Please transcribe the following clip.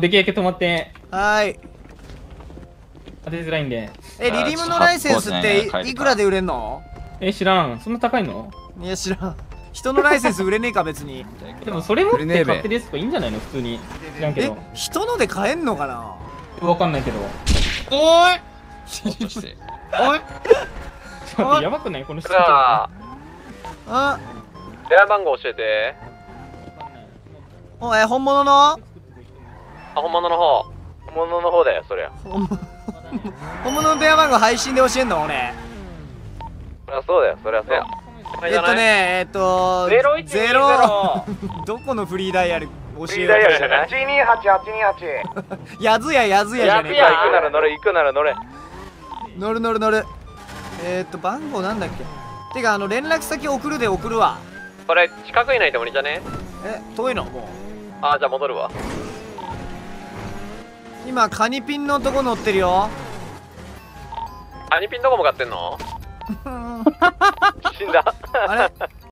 できるだけ止まって。はい。当てづらいんで。リリムのライセンスっていくらで売れんの？知らん。そんな高いの？いや、知らん。人のライセンス売れねえか、別に。でも、それ持って買ってですとかいいんじゃないの、普通に。知らんけど。人ので買えんのかな？わかんないけど。おい。おい。ちょっとやばくないこの人。あ。電話番号教えて。本物の？本物の方だよ、そりゃ。本物の電話番号配信で教えんの俺。あ、そうだよ、そりゃそう。ゼロどこのフリーダイヤル教えようじゃない？128828。やずやじゃねえか。行くなら乗る。番号なんだっけ？てか連絡先送るで送るわ。これ近くにないと無理じゃね？遠いのもう。あ、じゃあ戻るわ。今カニピンのとこ乗ってるよ。カニピンどこ向かってんの？死んだ。あれ